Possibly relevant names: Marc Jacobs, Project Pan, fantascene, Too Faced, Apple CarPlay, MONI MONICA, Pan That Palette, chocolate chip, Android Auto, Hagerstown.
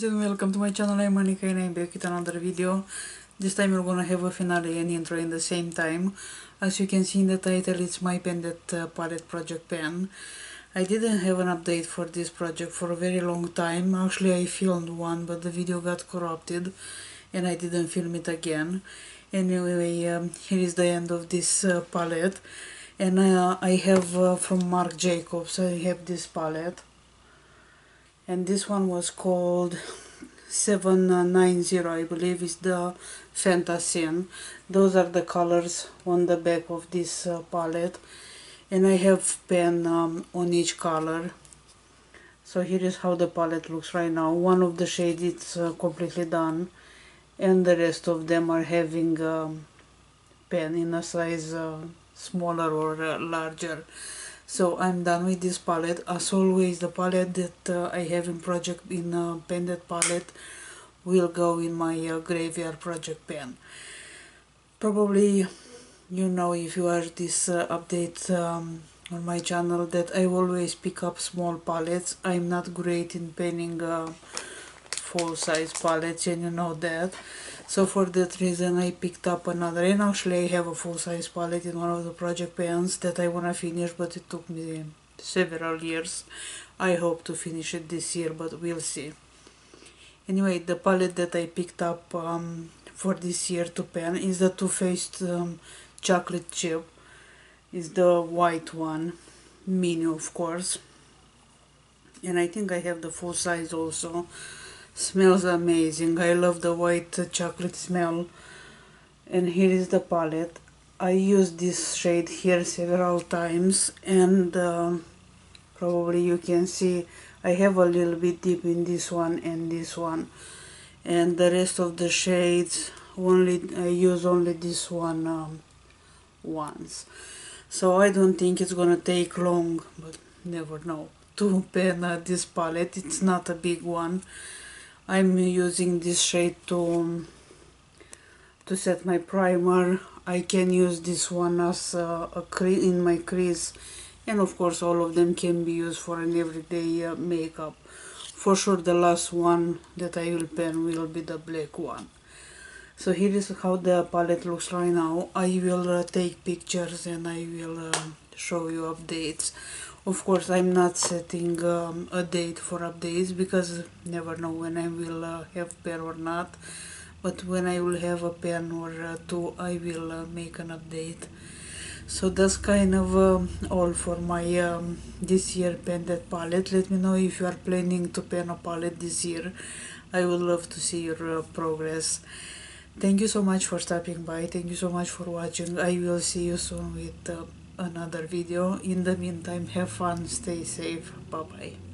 friends and welcome to my channel. I'm Monica and I'm back with another video. This time we're gonna have a finale and intro in the same time. As you can see in the title, it's my pendant palette project pen. I didn't have an update for this project for a very long time. Actually, I filmed one, but the video got corrupted and I didn't film it again. Anyway, here is the end of this palette. And I have from Marc Jacobs, I have this palette. And this one was called 790, I believe, is the Fantasin. Those are the colors on the back of this palette. And I have pen on each color. So here is how the palette looks right now. One of the shades is completely done. And the rest of them are having pen in a size smaller or larger. So I'm done with this palette. As always, the palette that I have in pendant palette will go in my graveyard project pen. Probably you know, if you watch this update on my channel, that I always pick up small palettes. I'm not great in painting full size palettes, and you know that. So for that reason I picked up another, and actually I have a full size palette in one of the project pens that I wanna finish, but it took me several years. I hope to finish it this year, but we'll see. Anyway, the palette that I picked up for this year to pen is the Too Faced Chocolate Chip. Is the white one, mini of course. And I think I have the full size also. Smells amazing. I love the white chocolate smell. And here is the palette. I used this shade here several times, and probably you can see I have a little bit dip in this one and this one, and the rest of the shades I use only this one once. So I don't think it's gonna take long, but never know, to pen this palette. It's not a big one. I'm using this shade to set my primer. I can use this one as a crease in my crease, and of course all of them can be used for an everyday makeup. For sure the last one that I will pen will be the black one. So here is how the palette looks right now. I will take pictures and I will show you updates. Of course, I'm not setting a date for updates, because never know when I will have pen or not. But when I will have a pen or two, I will make an update. So that's kind of all for my this year pendant palette. Let me know if you are planning to pen a palette this year. I would love to see your progress. Thank you so much for stopping by. Thank you so much for watching. I will see you soon with another video. In the meantime, have fun, stay safe, bye bye.